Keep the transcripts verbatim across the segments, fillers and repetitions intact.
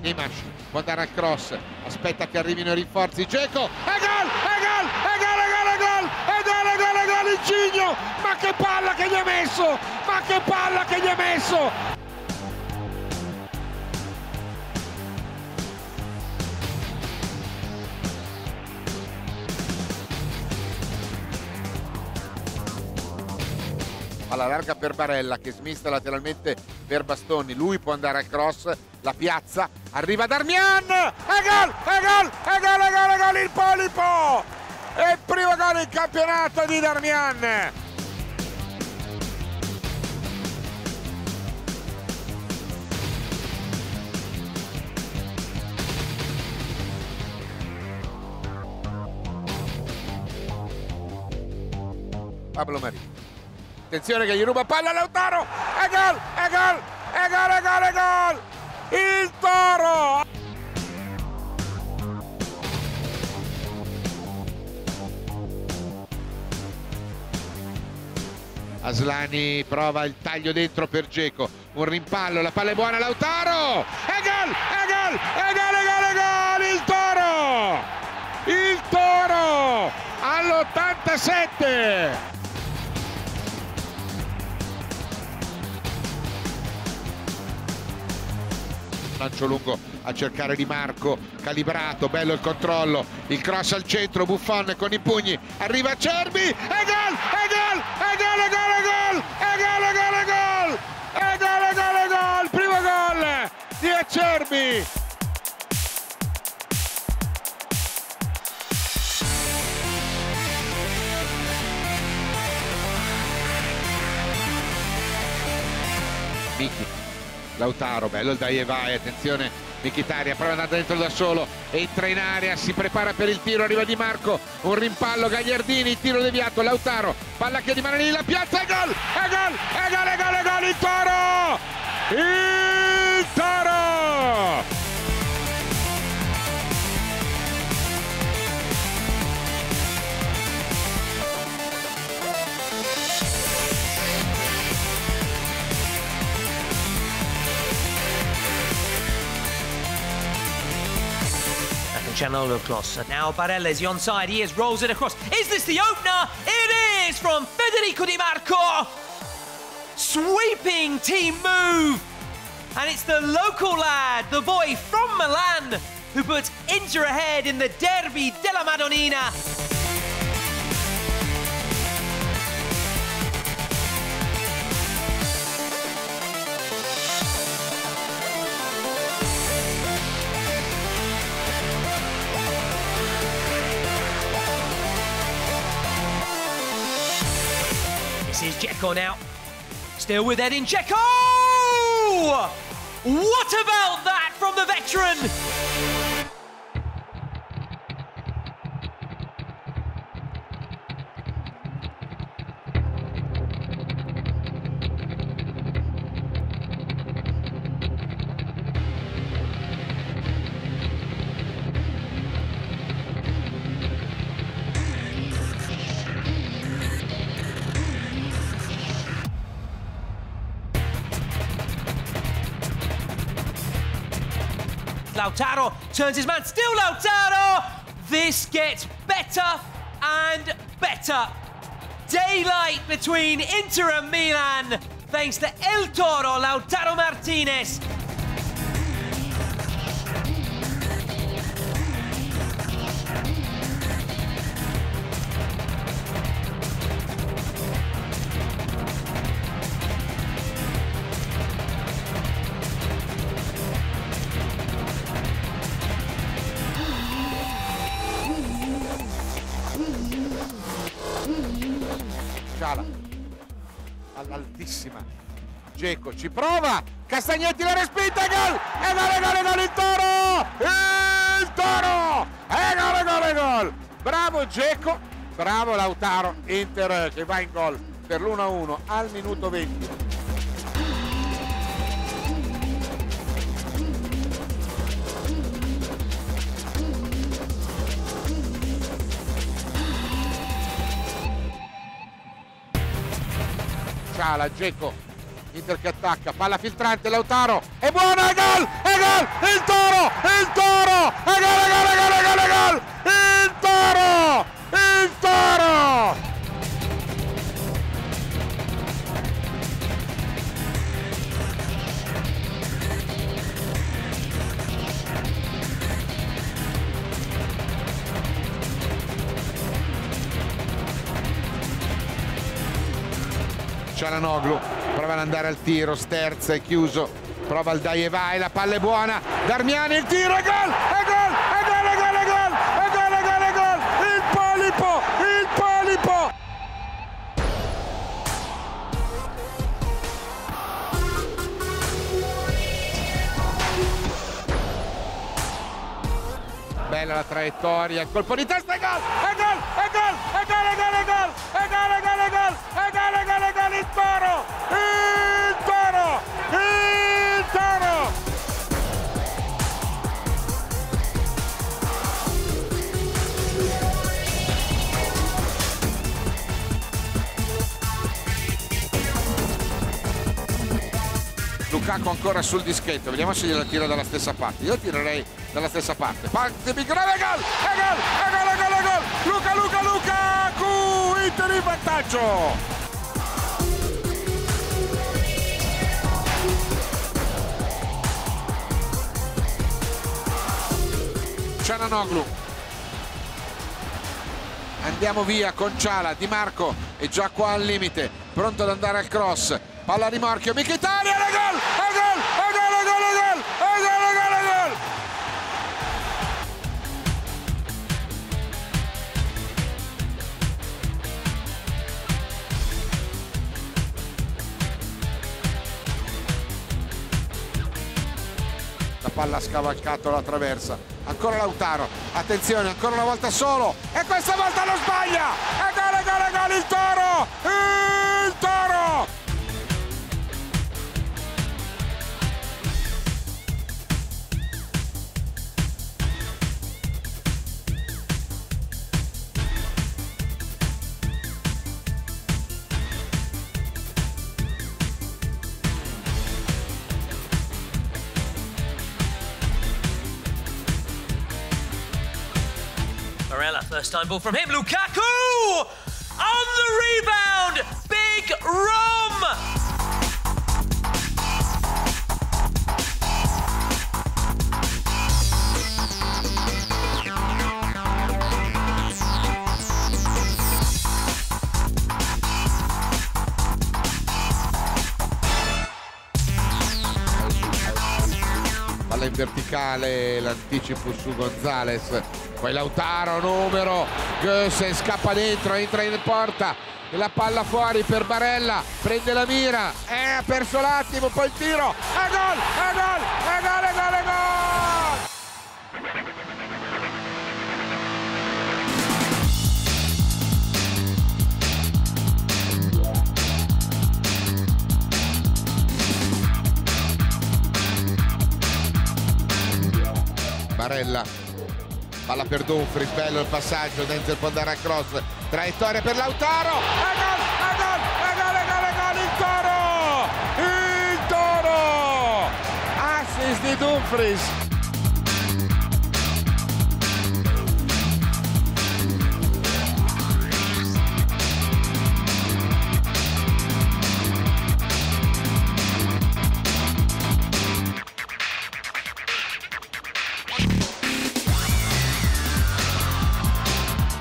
Dimarco può andare al cross, aspetta che arrivino i rinforzi. Dzeko, e gol, e gol, e gol, e gol, e gol, e gol, e gol, e gol, Incigno, ma che palla che gli ha messo, ma che palla che gli ha messo! Alla larga per Barella che smista lateralmente per Bastoni, lui può andare al cross, la piazza, arriva Darmian, e gol, e gol, e gol, e gol, e gol, il polipo! E il primo gol in campionato di Darmian! Pablo Mari. Attenzione che gli ruba palla Lautaro, e gol, e gol, e gol, e gol, e gol, il Toro! Aslani prova il taglio dentro per Dzeko, un rimpallo, la palla è buona Lautaro, e gol, e gol, e gol, e gol, e gol, il Toro! Il Toro all'ottantasette! Lancio lungo a cercare Dimarco, calibrato, bello il controllo, il cross al centro, Buffon con i pugni, arriva Acerbi, e gol, e gol, e gol, e gol, e gol, e gol, e gol, e gol, e gol, e gol, primo gol di Acerbi. Vicky. Lautaro, bello il dai e vai, attenzione Mkhitaryan, prova ad andare dentro da solo, entra in area, si prepara per il tiro, arriva Dimarco, un rimpallo, Gagliardini, tiro deviato, Lautaro, palla che rimane lì, la piazza, e gol, e gol, e gol, e gol, e gol, il Toro! Il Toro! Çalhanoğlu cross. Now Barella is onside. He is rolls it across. Is this the opener? It is from Federico Dimarco. Sweeping team move, and it's the local lad, the boy from Milan, who puts Inter ahead in the Derby della Madonnina. This is Dzeko now, still with Edin Dzeko! What about that from the veteran? Lautaro turns his man, still Lautaro! This gets better and better. Daylight between Inter and Milan, thanks to El Toro, Lautaro Martinez. All'altissima Dzeko ci prova, Castagnetti la respinta, gol, e gol, e gol, e gol, il Toro, il Toro, e gol, e gol, e gol, bravo Dzeko, bravo Lautaro, Inter che va in gol per l'uno a uno al minuto venti. Dzeko Inter che attacca, palla filtrante, Lautaro, è buono, è gol, è gol, il Toro, il Toro, è gol, è gol, è gol, è gol, è gol, il Toro, il Toro! Çalhanoğlu prova ad andare al tiro, sterza, è chiuso, prova al dai e vai, la palla è buona, Darmian, il tiro, è gol, è gol, è gol, è gol, è gol, è gol, è gol, è gol, il polipo, il polipo! Bella la traiettoria, il colpo di testa, è gol, è gol, è gol, è gol, è gol, è gol, è gol, è gol, è gol, è gol, è gol, è gol, il Toro, il Toro, il Toro! Lukaku ancora sul dischetto, vediamo se gliela tira dalla stessa parte, io tirerei dalla stessa parte, parte piccola, è gol, è gol, è gol, è gol, è gol, Luca, Luca, Lukaku, Inter in vantaggio! Çalhanoğlu, andiamo via con Çalha, Dimarco è già qua al limite, pronto ad andare al cross, palla a rimorchio, Mkhitaryan, è gol, è gol, è gol, è gol, è gol, è gol, è gol, è gol! La palla ha scavalcato la traversa, ancora Lautaro, attenzione, ancora una volta solo, e questa volta non sbaglia, è gol, è gol, è gol, il Toro, il Toro! Barella, first time ball from him, Lukaku! On the rebound, big rom! Palla in verticale, l'anticipo su Gonzalez. Poi Lautaro, numero, Gosens scappa dentro, entra in porta, la palla fuori per Barella, prende la mira, eh, ha perso l'attimo, poi il tiro, è gol, è gol, è gol, è gol, è gol! Barella. Palla per Dumfries, bello il passaggio, Denzel può andare a cross, traiettoria per Lautaro, è gol, è gol, è gol, è gol, è gol, il Toro, il Toro, assist di Dumfries.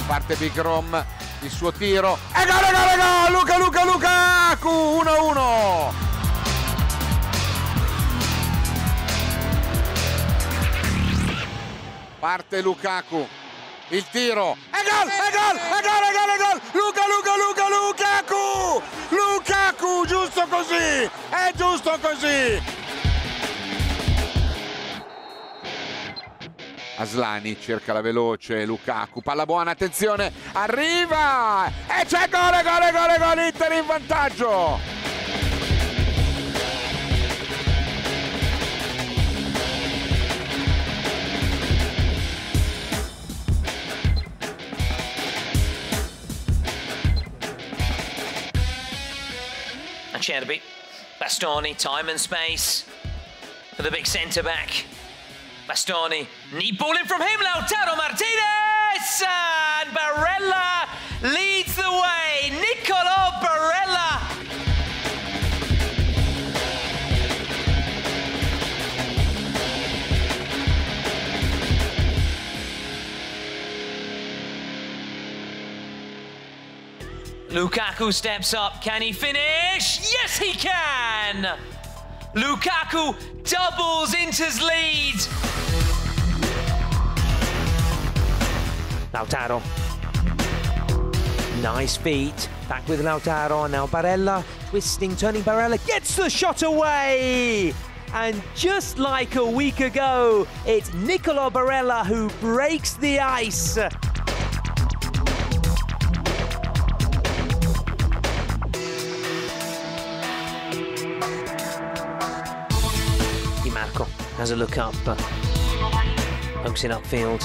Parte Big Rom, il suo tiro, e gol, e gol, e gol, Luca, Luca, Lukaku, uno a uno! Parte Lukaku, il tiro, e gol, e gol, e gol, e gol, e gol, Luca, Luca, Luca, Lukaku, Lukaku, giusto così, è giusto così! Aslani cerca la veloce, Lukaku, palla buona, attenzione, arriva! E c'è gol, gol, gol, gol, Inter in vantaggio! Acerbi, Bastoni, time and space for the big centre-back. Bastoni, knee ball in from him, Lautaro Martinez! And Barella leads the way, Nicolò Barella! Lukaku steps up, can he finish? Yes, he can! Lukaku doubles Inter's lead. Lautaro. Nice feet, back with Lautaro, now Barella, twisting, turning Barella, gets the shot away! And just like a week ago, it's Nicolò Barella who breaks the ice. Marco has a look up, pokes it upfield.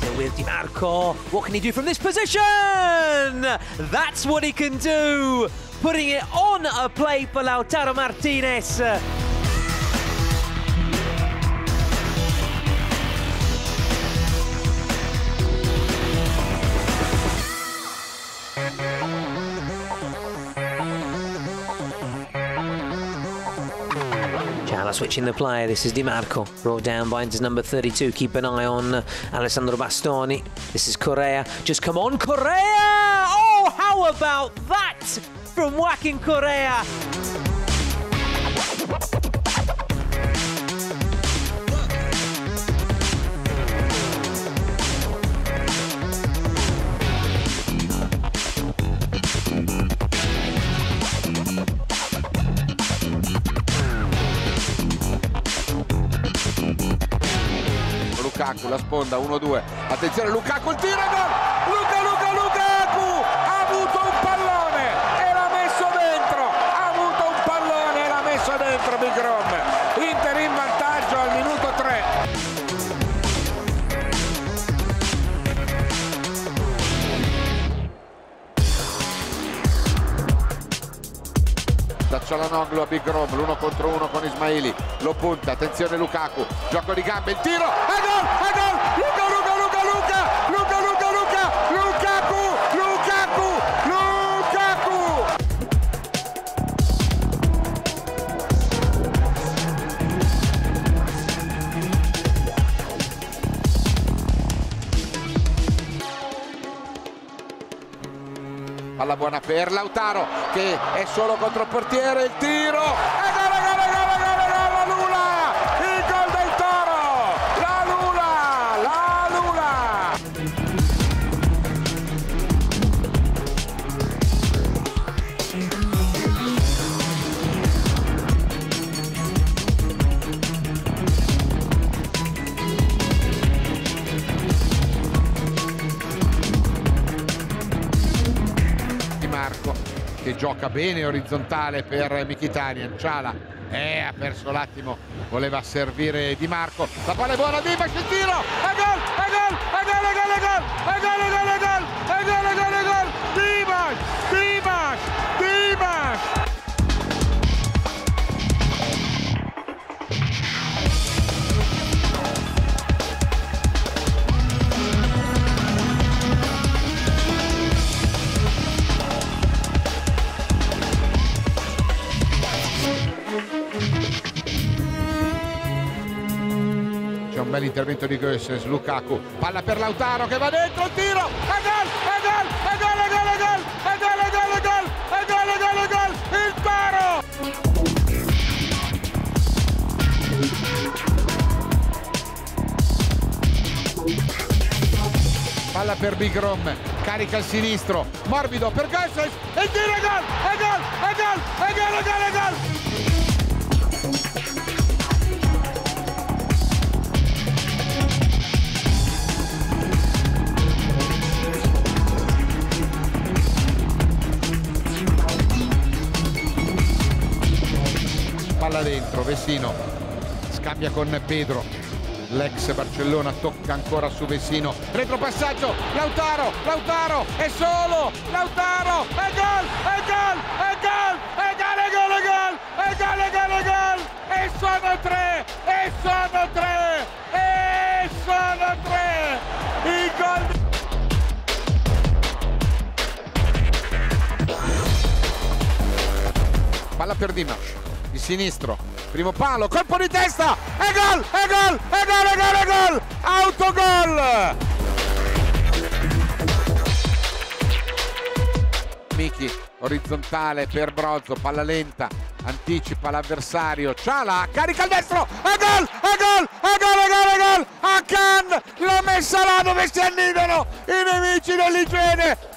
So with Dimarco, what can he do from this position? That's what he can do, putting it on a plate for Lautaro Martinez. Switching the player, this is Dimarco, brought down by Inter's number thirty-two. Keep an eye on Alessandro Bastoni. This is Correa, just come on, Correa! Oh, how about that from Joaquin Correa? Lukaku, la sponda, uno due, attenzione Lukaku, il tiro e gol! Luka, Luka, Lukaku! Ha avuto un pallone e l'ha messo dentro! Ha avuto un pallone e l'ha messo dentro, Big Rom! Inter in vantaggio al minuto tre. Da Çalhanoğlu a Big Rom, l'uno contro uno con Ismaili, lo punta, attenzione Lukaku, gioco di gambe, il tiro e gol! Palla buona per Lautaro che è solo contro il portiere, il tiro e gol, gol, gol, gol, gol, la Lula! Il gol del Toro! La Lula! La Che gioca bene orizzontale per Mkhitaryan, Çalha eh, ha perso l'attimo, voleva servire Dimarco, la palla è buona, Dimarco, il tiro, e gol, e gol, e gol, e gol, e gol, e gol, e gol, e gol, e gol, e gol, e gol, Dimarco, Dimarco, Dimarco! L'intervento di Gosens, Lukaku, palla per Lautaro che va dentro, il tiro, e gol, e gol, e gol, e gol, e gol, e gol, e gol, e gol, e gol, e gol, e gol, il paro! Palla per Big Rom, carica il sinistro, morbido per Gosens, il tiro, e gol, e gol, e gol, e gol, e gol, e gol! Palla dentro, Vecino scambia con Pedro, l'ex Barcellona tocca ancora su Vecino, retropassaggio, Lautaro, Lautaro, è solo, Lautaro, è gol, è gol, è gol, è gol, è gol! gol, gol, gol! E sono tre! E sono tre! E sono tre! Il gol di... Palla per Dimarco, di sinistro, primo palo, colpo di testa, e gol, e gol, e gol, e gol, e gol, autogol! Michi, orizzontale per Brozzo, palla lenta, anticipa l'avversario, Çalha, carica al destro, e gol, e gol, e gol, e gol, e gol, a Can, l'ha messa là dove si annidano i nemici dell'Igiene!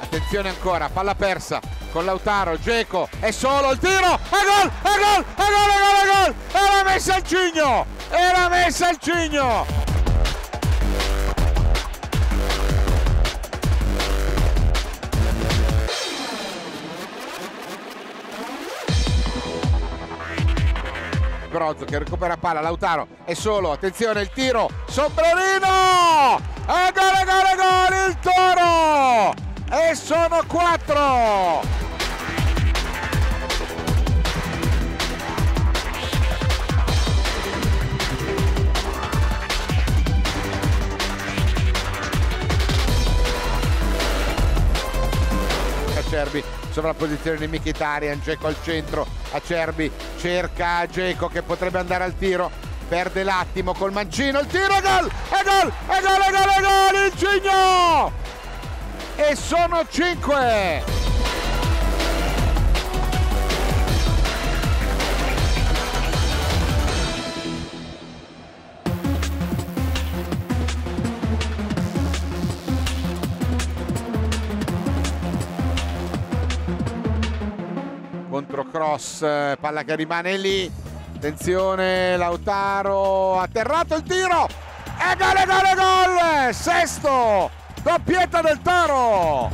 Attenzione ancora, palla persa con Lautaro, Dzeko, è solo il tiro, e gol, e gol, e gol, e gol, e gol, era messa al Incigno, era messa al Incigno. Brozzo che recupera palla, Lautaro è solo, attenzione il tiro, sombrerino, e gol, e gol, e gol, il Toro! E sono quattro! Acerbi, sovrapposizione di Mkhitaryan, Dzeko al centro, Acerbi cerca Dzeko che potrebbe andare al tiro, perde l'attimo col mancino, il tiro, gol! E gol! E gol! E gol! E gol! Incigno! E sono cinque! Controcross, palla che rimane lì. Attenzione, Lautaro, atterrato il tiro! E gol, e gol, e gol! Sesto! Doppietta del Toro!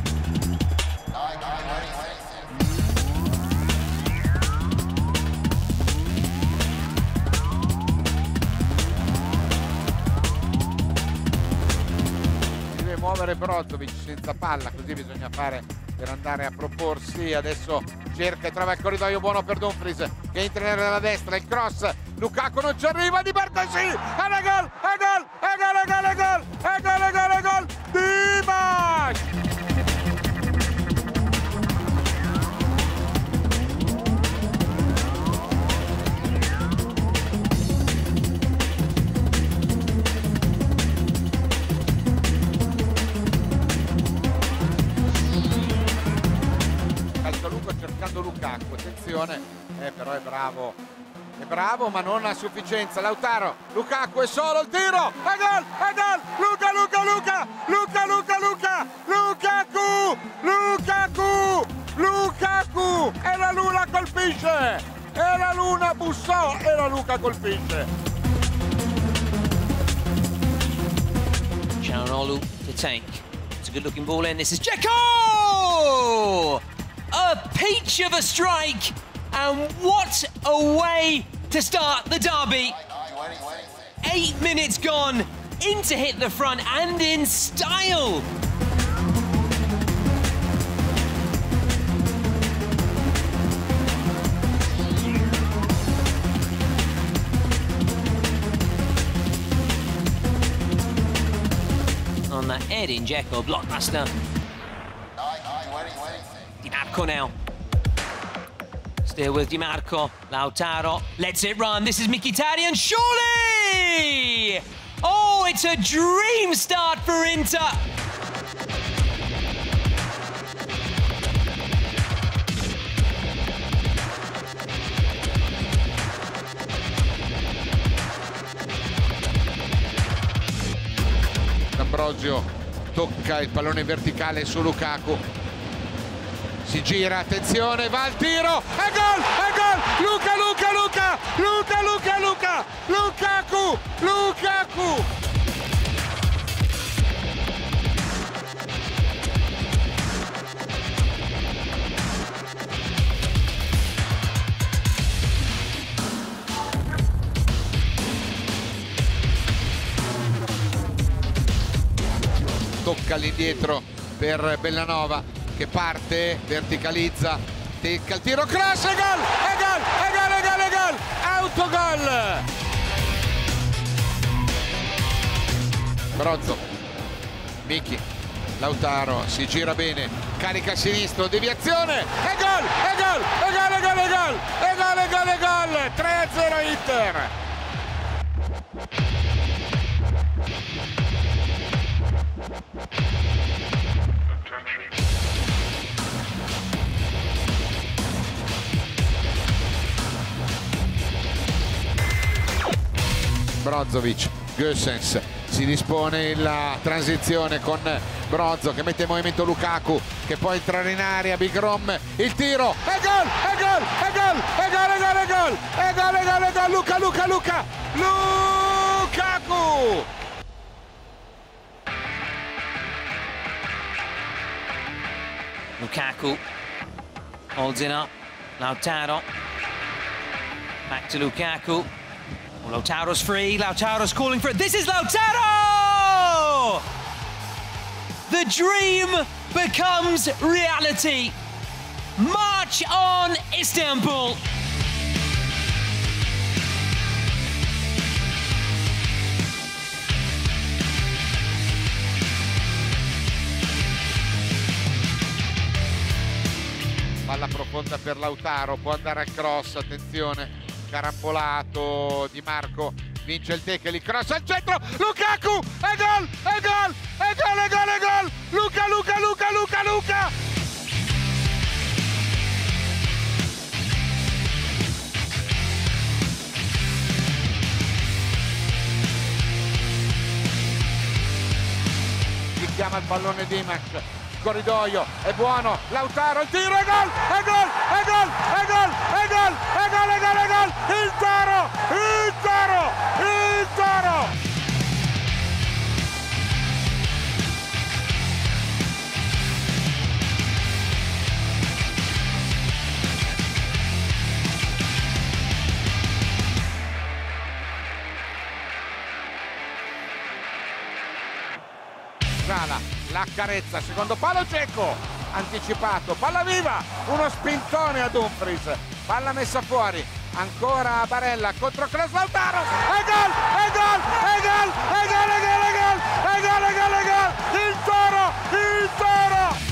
Deve muovere Brozovic senza palla, così bisogna fare per andare a proporsi. Adesso cerca e trova il corridoio buono per Dumfries che entra nella destra, il cross, Lukaku non ci arriva, Dimarco sì! E gol! E gol! E gol! E gol! E gol! E gol! E gol! E gol! Dimarco! Calcio lungo cercando Lukaku, attenzione, eh, però è bravo. È bravo ma non a sufficienza, Lautaro, Lukaku è solo, il tiro, e gol, e gol, Luca, Luca, Luca, Luca, Luca, Luca, Lukaku, Lukaku, Lukaku, e la Luna colpisce, e la Luna bussò, e la Luca colpisce. Çalhanoğlu to tank, it's a good looking ball in, this is Dzeko! A peach of a strike! And what a way to start the derby. Eight minutes gone, in to hit the front and in style. On that head in Dzeko, blockbuster. Dimarco now. Still with Dimarco, Lautaro lets it run, this is Mkhitaryan, surely! Oh, it's a dream start for Inter! D'Ambrosio tocca il pallone verticale su Lukaku. Si gira, attenzione, va al tiro, e gol, e gol, Luca, Luca, Luca, Luca, Luca, Luca, Lukaku, Lukaku. tocca all'indietro per Bellanova che parte, verticalizza, tecca il tiro, cross, e gol, e gol, e gol, e gol, e gol, autogol! Brozzo, Miki, Lautaro si gira bene, carica a sinistro, deviazione, e gol, e gol, e gol, e gol, e gol, e gol, e gol, e gol, tre a zero Inter! Brozovic, Gosens, si dispone la transizione con Brozo che mette in movimento Lukaku che può entrare in area, Big Rom, il tiro, e gol, e gol, e gol, e gol, e gol, e gol, e gol, e gol, e gol, Luca, Luca, Luca, Lukaku! Lukaku holds it up, Lautaro, back to Lukaku. Lautaro's free, Lautaro's calling for it. This is Lautaro! The dream becomes reality. March on, Istanbul! Palla profonda per Lautaro, può andare a cross, attenzione. Carambolato, Dimarco vince il tackle, il cross al centro, Lukaku, e gol, e gol, e gol, e gol, e gol, Luca, Luca, Luca, Luca, Luca! Gli chiama il pallone Dimarco, corridoio, è buono, Lautaro, il tiro, e gol, e gol, e gol, e gol, e gol, e gol, e gol, e gol, il Toro, il Toro, il Toro! Sala, la carezza, secondo palo Dzeko, anticipato, palla viva, uno spintone a Dumfries, palla messa fuori, ancora Barella contro Carlos Lautaro, e gol, e gol, e gol, e gol, e gol, e gol, e gol, e gol, e gol, il Toro, il Toro!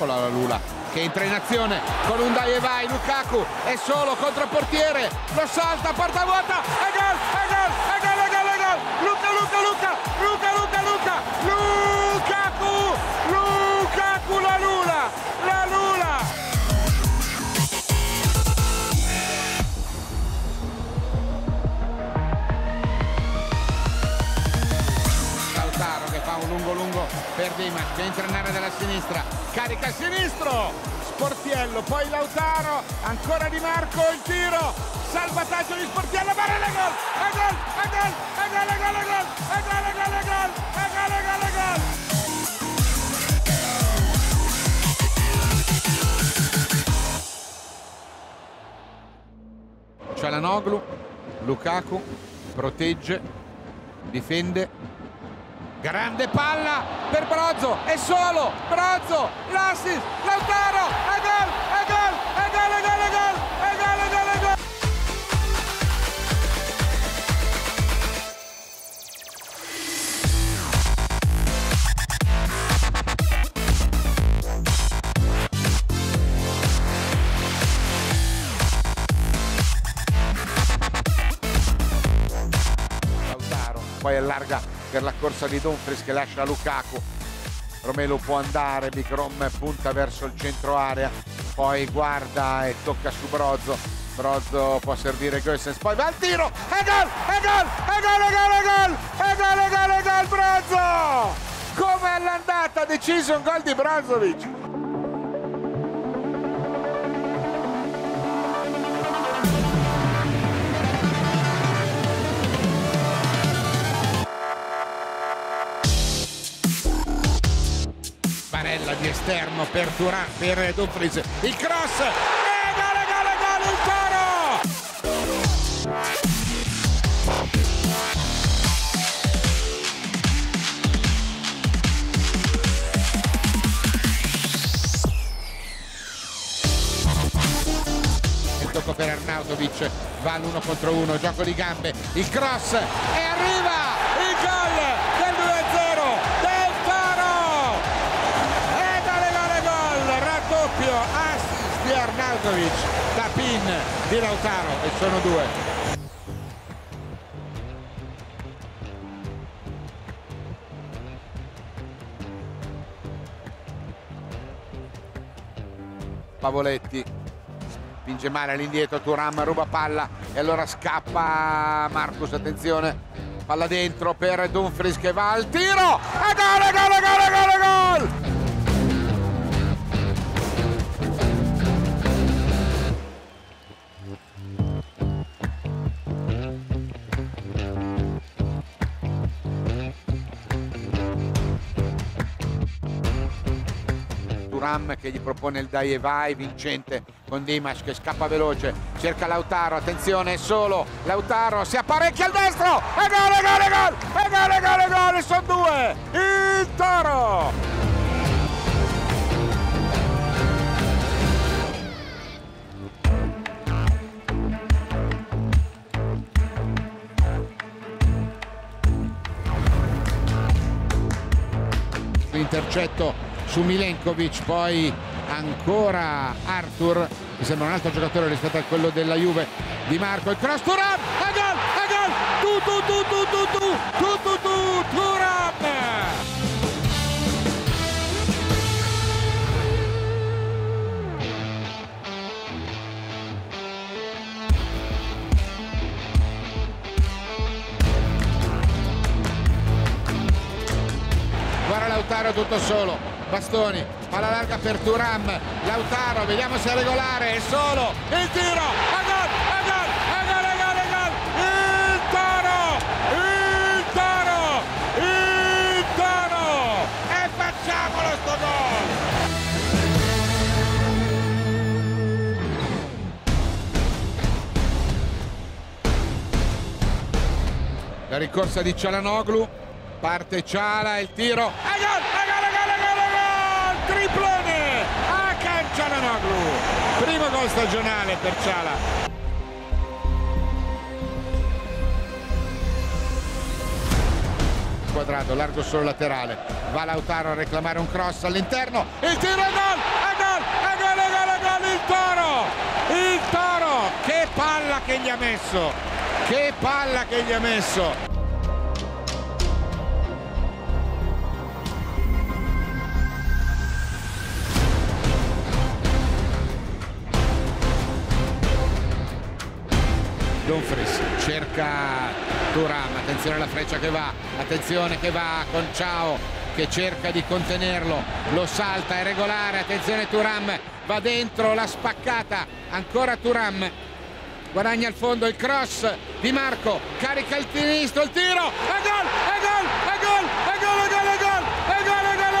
La Lula che entra in azione con un dai e vai, Lukaku è solo contro il portiere, lo salta, porta vuota, e gol, e gol, e gol, e gol, e gol, Luca, Luca, Luca, Luca, Luca, Luca, Lukaku, Lukaku, la Lula, la Lula! Lautaro che fa un lungo lungo per Dimarco che entra in area dalla sinistra, carica a sinistro, Sportiello, poi Lautaro, ancora Dimarco, il tiro, salvataggio di Sportiello, Barella, gol, e gol, e gol, e gol, e gol, e gol, e gol, e gol, e gol, e gol, e gol, e gol! Çalhanoğlu, Lukaku, protegge, difende. Grande palla per Brozo, è solo, Brozo, l'assist, Lautaro, e gol, e gol, e gol, e gol, e gol, e gol, e gol, e gol! Lautaro, poi allarga per la corsa di Dumfries che lascia Lukaku, Romelu può andare, Big Rom punta verso il centro area, poi guarda e tocca su Brozo, Brozo può servire Gosens, poi va al tiro, e gol, e gol, e gol, e gol, e gol, e gol, e gol, e gol, Brozo! Come all'andata ha deciso un gol di Brozovic! Barella di esterno per Thuram, per Dumfries, il cross e gol, gol, gol, Lautaro! Il tocco per Arnautovic, va all'uno contro uno, gioco di gambe, il cross e arriva! Assist di Arnautovic, tap-in di Lautaro e sono due. Pavoletti spinge male all'indietro, Thuram ruba palla e allora scappa Marcus, attenzione, palla dentro per Dumfries che va al tiro e gol, gol, gol, gol, gol! Thuram che gli propone il dai e vai, vincente con Dimash che scappa veloce, cerca Lautaro, attenzione, solo Lautaro, si apparecchia al destro e gol, e gol, e gol, e gol, e gol, e gol, sono due, il Toro! L'intercetto su Milenkovic, poi ancora Arthur, mi sembra un altro giocatore rispetto a quello della Juve, Dimarco, il cross, Thuram, e gol, e gol, tu tu tu tu tu tu tu tu tu Thuram! Guarda Lautaro tutto solo, Bastoni, palla larga per Thuram, Lautaro, vediamo se è regolare, è solo, il tiro, e gol, e gol, e gol, e gol, e gol, il Toro, il Toro, il Toro, e facciamolo sto gol! La ricorsa di Çalhanoğlu, parte Çalha, il tiro, e gol, e gol, e gol, e gol! Triplone a Çalhanoğlu, primo gol stagionale per Çalha. Quadrato, largo solo laterale, va Lautaro a reclamare un cross all'interno, il tiro, gol, e gol, e gol, e gol, e gol, il Toro, il Toro, che palla che gli ha messo, che palla che gli ha messo. Dumfries cerca Thuram, attenzione alla freccia che va, attenzione che va con Conceição che cerca di contenerlo, lo salta, è regolare, attenzione Thuram, va dentro, la spaccata, ancora Thuram, guadagna al fondo il cross, Dimarco carica il sinistro, il tiro, e gol, e gol, e gol, e gol, e gol, e gol, e gol, e gol, e gol, e gol, e gol,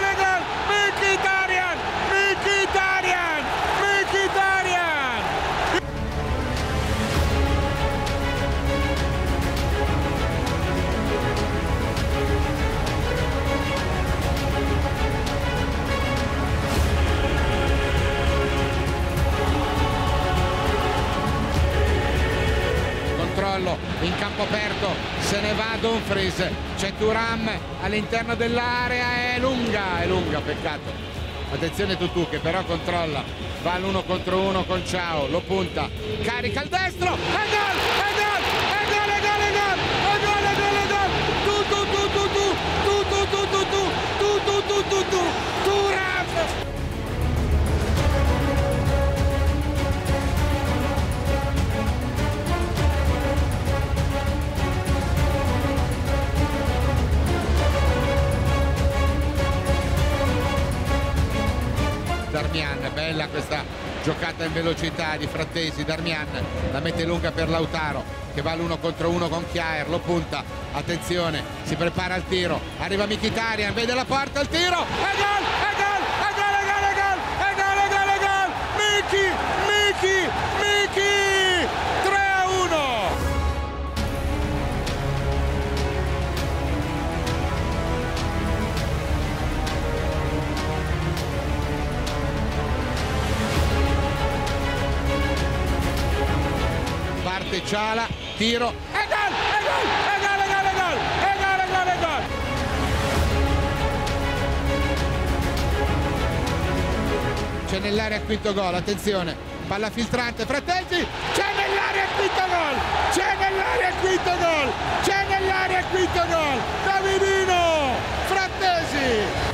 e gol, Mkhitaryan, Mkhitaryan, Mkhitaryan! In campo aperto se ne va Dumfries, c'è Thuram all'interno dell'area, è lunga, è lunga, peccato, attenzione Tutu che però controlla, va l'uno contro uno con Ciao, lo punta, carica al destro, e gol, e gol, e gol, e gol, e gol, e gol, e gol, e gol, tu tu tu tu tu tu tu tu tu tu tu tu tu Thuram! Darmian, bella questa giocata in velocità di Frattesi, Darmian la mette lunga per Lautaro, che va all'uno contro uno con Kjaer, lo punta, attenzione, si prepara al tiro, arriva Mkhitaryan, vede la porta, il tiro, e gol, e gol, e gol, e gol, e gol, e gol, e gol, e gol, Miki, Miki, Miki, tre a uno. Parte Çalha, tiro, e gol, e gol, e gol, e gol, e gol, e gol, e gol, e gol. C'è nell'area il quinto gol, attenzione, palla filtrante, Frattesi, c'è nell'area il quinto gol, c'è nell'area il quinto gol, c'è nell'area il quinto gol, Davidino, Frattesi.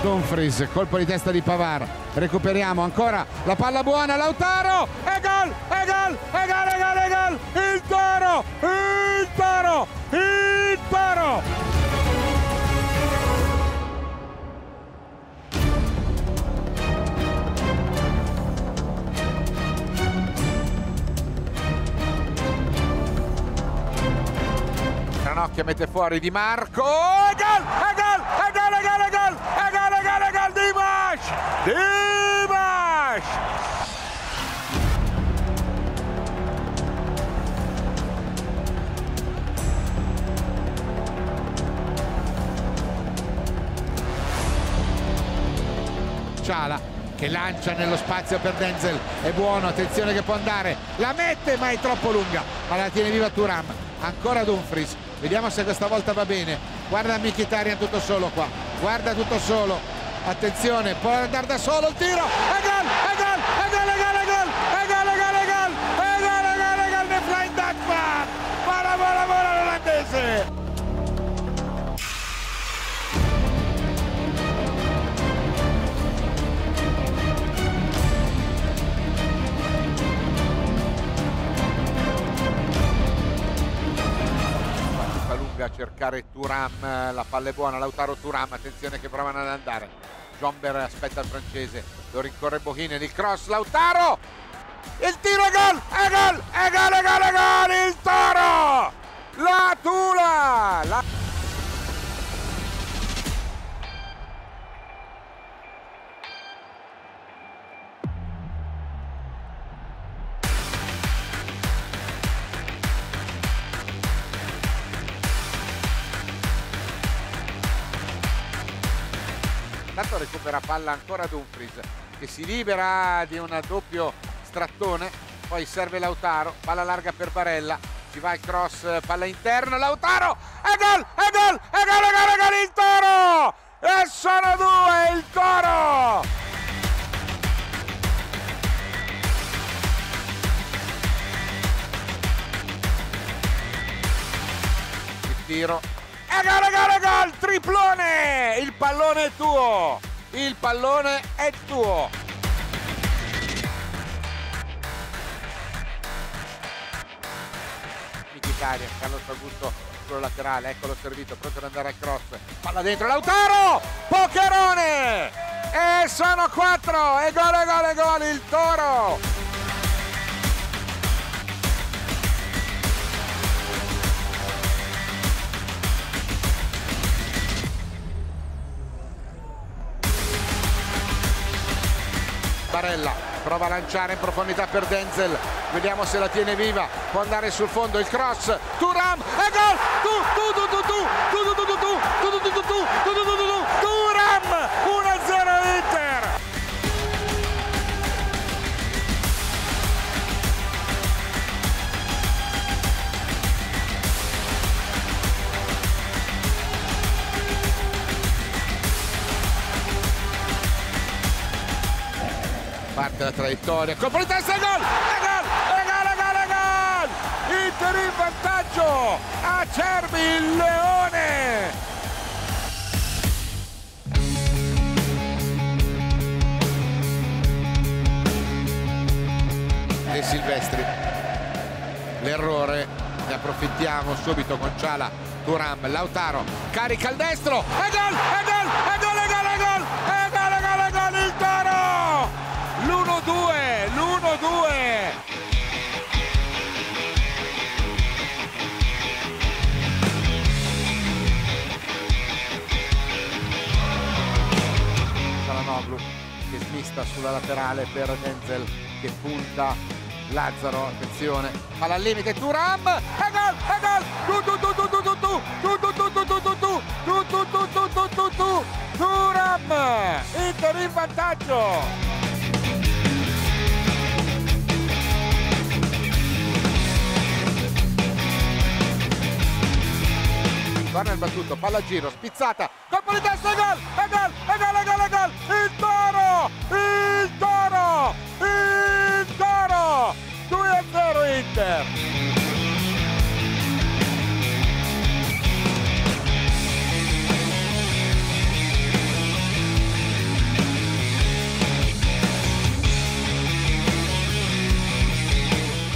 Dumfries, colpo di testa di Pavard, recuperiamo ancora la palla buona, Lautaro, e gol, e gol, e gol, e gol, e gol, il Toro, il Toro, il Toro! Ranocchia mette fuori Dimarco, e gol, e gol, e gol, e gol, e gol, e gol! Dimash! Çalha che lancia nello spazio per Denzel, è buono, attenzione che può andare, la mette ma è troppo lunga, ma la tiene viva Thuram, ancora Dumfries, vediamo se questa volta va bene, guarda Mkhitaryan tutto solo qua, guarda tutto solo, attenzione, può andare da solo il tiro, e gol, e gol, e gol, e gol, e gol, e gol, e gol, e gol, e gol, e gol, e gol, ne fly that back, vola, vola, vola l'olandese. A cercare Thuram, la palla è buona, Lautaro Thuram, attenzione che provano ad andare, Jomber aspetta il francese, lo rincorre Bochine, il cross, Lautaro, il tiro è gol, è gol, è gol, è gol, è gol, il Toro, la Tula, la... Tanto recupera palla ancora Dumfries che si libera di un doppio strattone, poi serve Lautaro, palla larga per Barella, ci va il cross, palla interna, Lautaro, e gol, e gol, e gol, e gol, e gol, il Toro! E sono due, il Toro! Il tiro... E gol, e gol, e gol, triplone! Il pallone è tuo! Il pallone è tuo! Mkhitaryan, Carlos Augusto sul laterale, eccolo servito, pronto ad andare al cross. Palla dentro, Lautaro! Pocherone! E sono quattro! E gol, e gol, e gol, il Toro! Barella prova a lanciare in profondità per Denzel, vediamo se la tiene viva, può andare sul fondo, il cross, Thuram, e gol! Thuram, uno a zero Inter! Parte la traiettoria, colpo di testa, gol, e gol, e gol, e gol, e gol, Inter in vantaggio, Acerbi il leone. De Silvestri, l'errore, ne approfittiamo subito con Çalha. Thuram, Lautaro, carica il destro, e gol, e gol, e gol, e gol, e gol, e gol, e gol, e gol, il Toro! L'uno due, l'uno due! Çalhanoğlu che smista sulla laterale per Denzel che punta Lazzaro, attenzione, palla al limite, Thuram, e gol, e gol, tu tu tu tu tu tu tu tu tu tu tu tu tu tu tu tu tu tu Thuram, Inter in vantaggio. Guarda il battuto, palla a giro, spizzata, colpo di testa, e gol, e gol, e gol, e gol, e gol, il Toro, il Toro, il Toro, due a zero Inter.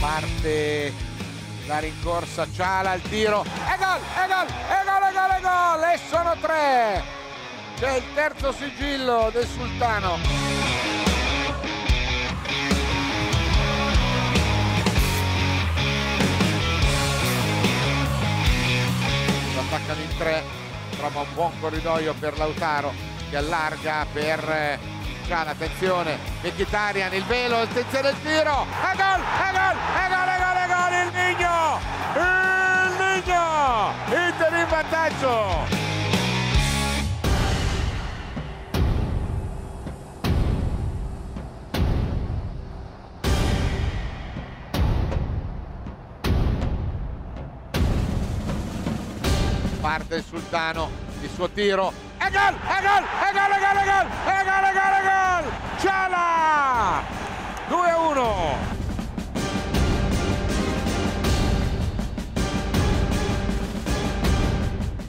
Parte la rincorsa, Ciala al tiro, e gol, e gol, e gol, e gol, e gol, e sono tre! C'è il terzo sigillo del Sultano. Lo attaccano in tre, trova un buon corridoio per Lautaro che allarga per Ciala, attenzione, Mkhitaryan, il velo, attenzione il tiro, e gol, e gol, e gol, e gol, e gol, il Migno, il Migno, Inter in vantaggio. Parte il Sultano, il suo tiro, e gol, e gol, e gol, e gol, e gol, e gol, e gol, e gol, Ciala, due a uno.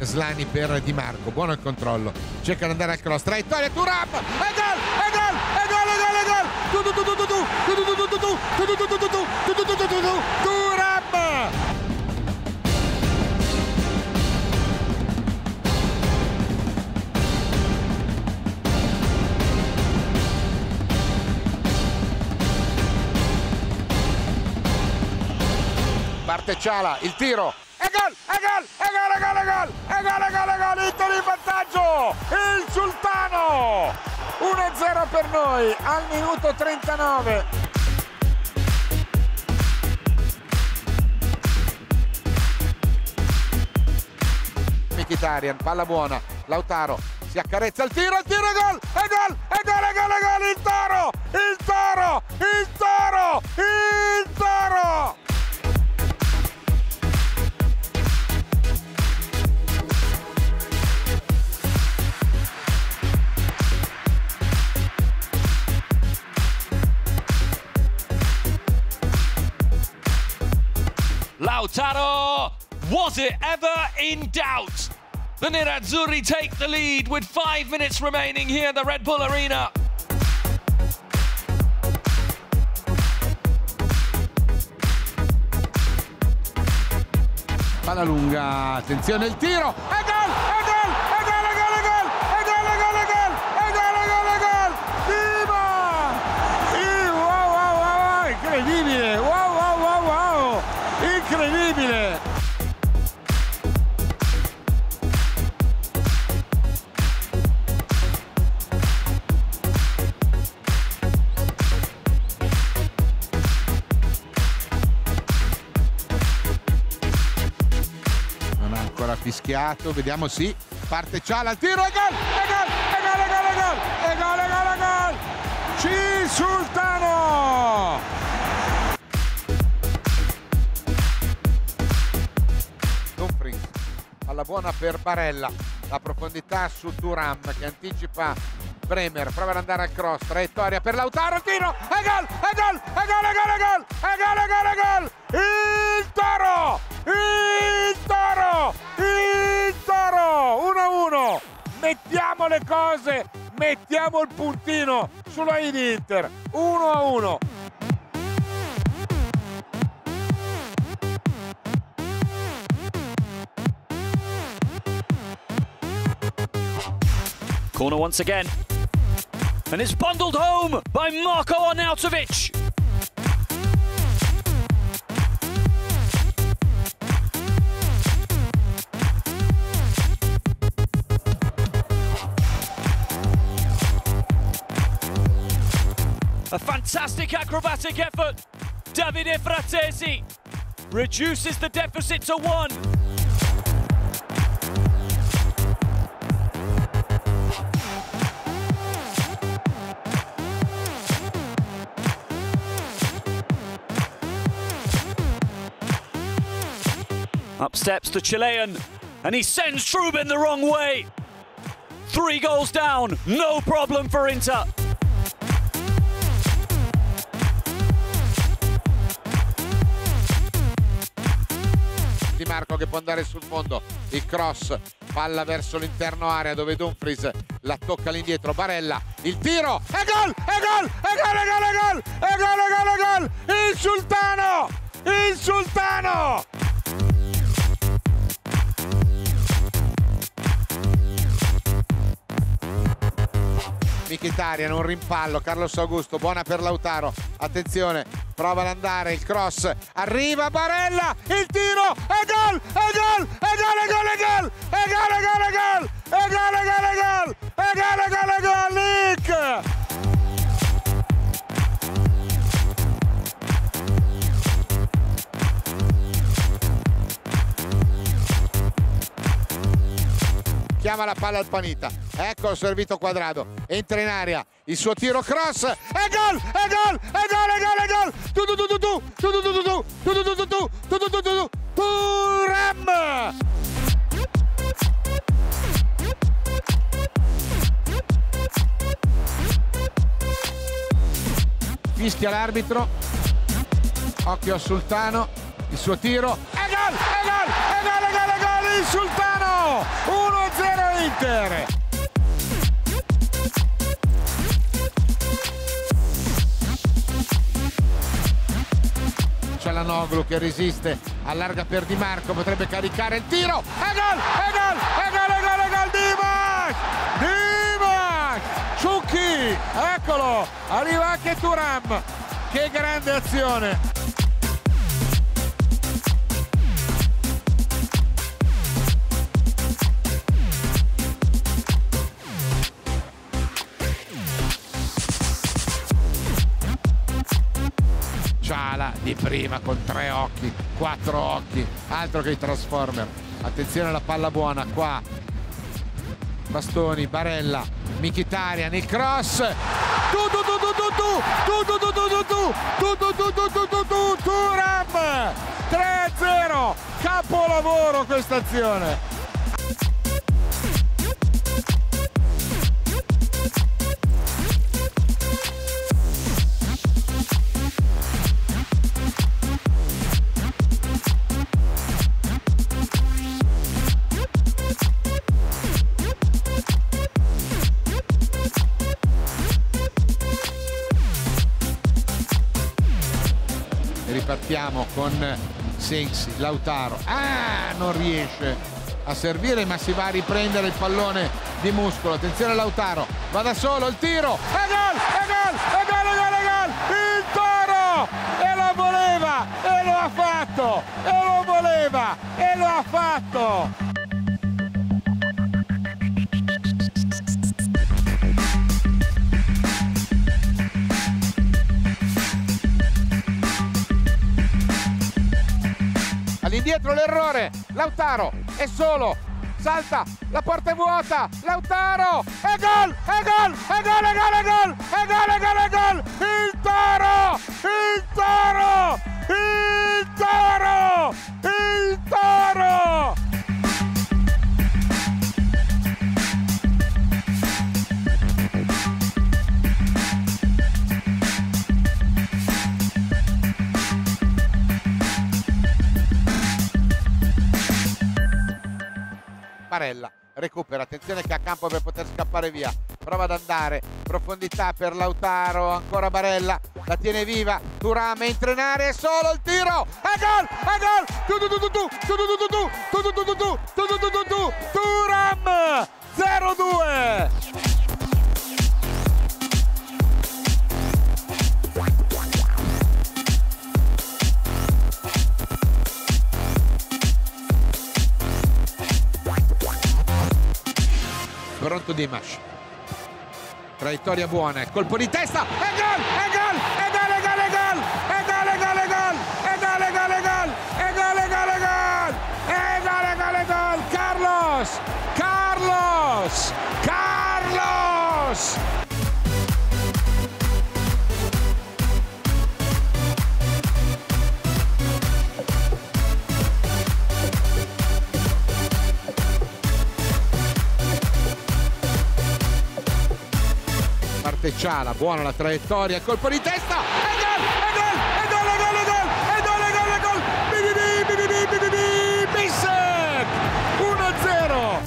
Aslani per Dimarco, buono il controllo, cerca di andare al cross, traiettoria, Thuram, e gol, e gol, e gol, e gol, e gol, tu tu tu tu tu tu tu tu tu tu tu tu tu tu tu tu tu tu tu tu Thuram! Parte Ciala, il tiro, e gol, e gol, e gol, e gol, e gol, e gol, e gol, e gol, Inter in vantaggio, il Sultano, uno a zero per noi al minuto trentanove. Mkhitaryan, palla buona, Lautaro si accarezza il tiro, il tiro, e gol, e gol, e gol, e gol, e gol, il Toro, il Toro, il Toro, il Toro! Lautaro, was it ever in doubt? The Nerazzurri take the lead with five minutes remaining here at the Red Bull Arena. Palla lunga, attenzione il tiro, e gol, e gol, e gol, e gol, e gol, e gol, e gol, e gol, e gol, e gol, e gol, viva! Sì, wow, wow, wow, incredibile, wow! Incredibile! Non ha ancora fischiato, vediamo, sì, parte Ciala, il tiro, e gol! E gol! E gol! E gol! E gol! E gol! E gol! E gol! Ci Sultano! Alla buona per Barella, la profondità su Thuram che anticipa Bremer, prova ad andare al cross, traiettoria per Lautaro, tiro, e gol, e gol, e gol, e gol, e gol, e gol, e gol, e gol, il Toro, il Toro, il Toro, uno a uno, mettiamo le cose, mettiamo il puntino sulla I di Inter, uno a uno. Corner once again. And it's bundled home by Marko Arnautovic. A fantastic acrobatic effort. Davide Frattesi reduces the deficit to one. Up steps the Chilean, and he sends Trubin the wrong way. Three goals down, no problem for Inter. Dimarco che può andare sul fondo, il cross, palla verso l'interno area dove Dumfries la tocca all'indietro, Barella, il tiro, e gol, e gol, e gol, e gol, e gol, e gol, e gol, e gol, il sultano, il sultano! Mkhitaryan, un rimpallo, Carlos Augusto, buona per Lautaro, attenzione, prova ad andare, il cross, arriva Barella, il tiro, e gol, e gol, e gol, e gol, e gol, e gol, e gol, e gol, e gol, e gol, e gol, e gol, e gol, e gol, Nick! Chiama la palla al Panita, ecco il servito Quadrado, entra in area, il suo tiro cross, e gol, e gol, e gol, e gol, e gol, tu tu tu tu tu, tu tu tu tu, tu tu tu tu, tu tu tu tu, Thuram! Fischia l'arbitro, occhio a Sultano, il suo tiro, e gol, e gol, e gol, e gol, e gol, il Sultano! uno a zero! Inter. Çalhanoğlu che resiste, allarga per Dimarco, potrebbe caricare il tiro, e gol, e gol, e gol, e gol, e gol, Dimarco! Dimarco! Ciucchi, eccolo, arriva anche Thuram, che grande azione! Di prima con tre occhi, quattro occhi, altro che i Transformer. Attenzione alla palla buona qua. Bastoni, Barella, Mkhitaryan, il cross. Tu tu tu tu tu tu tu tu tu tu tu tu tu tu tu tu Thuram! tre a zero, capolavoro questa azione. Ripartiamo con Sensi, Lautaro, ah, non riesce a servire ma si va a riprendere il pallone di Muscolo, attenzione Lautaro, va da solo, il tiro, e gol, e gol, e gol, e gol, e gol, il Toro, e lo voleva, e lo ha fatto, e lo voleva, e lo ha fatto! Dietro l'errore, Lautaro è solo, salta, la porta è vuota, Lautaro, e gol, e gol, e gol, e gol, e gol, e gol, e gol, e gol, il Toro, il Toro, il Toro, il Toro! Barella recupera, attenzione che ha campo per poter scappare via, prova ad andare, profondità per Lautaro, ancora Barella, la tiene viva, Thuram entra in area, è solo il tiro, e gol, e gol, tu tu tu tu tu tu tu tu tu tu tu tu tu tu tu tu tu tu Thuram, zero due. Pronto Dimash, traiettoria buona, colpo di testa e gol, e gol, e gol, e gol, e gol, e gol, e gol, e gol, e gol, e gol, e gol, e gol, e gol, e gol, e gol, e gol, e gol, Carlos, Carlos, Carlos! Ciala, buona la traiettoria, colpo di testa e gol, e gol, e gol, e gol, e gol, e gol, e gol, e gol, bi bi bi bi bi bi Bissek, uno a zero.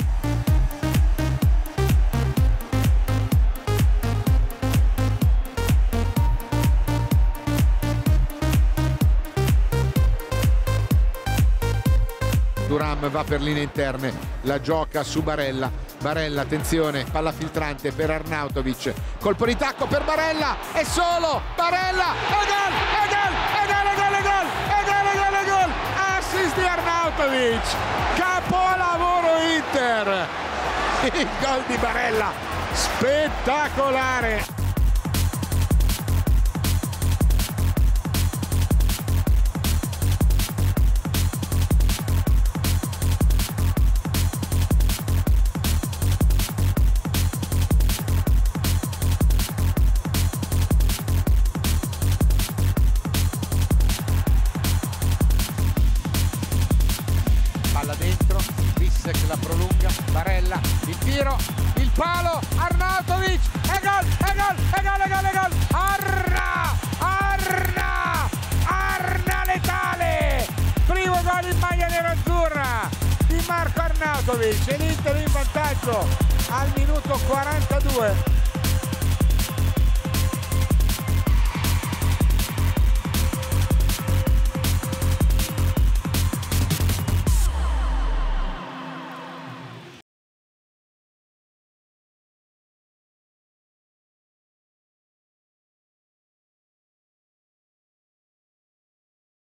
Thuram va per linee interne, la gioca su Barella. Barella, attenzione, palla filtrante per Arnautovic, colpo di tacco per Barella, è solo, Barella, e gol, e gol, e gol, e gol, e gol, e gol, e gol, e gol, assist di Arnautovic, capolavoro Inter, il gol di Barella, spettacolare! La prolunga, Barella, il tiro, il palo, Arnautovic, e gol, e gol, e gol, e gol, e gol, Arna, Arna, Arna letale, primo gol in maglia nerazzurra di Marko Arnautovic, e l'Inter in vantaggio al minuto quarantadue.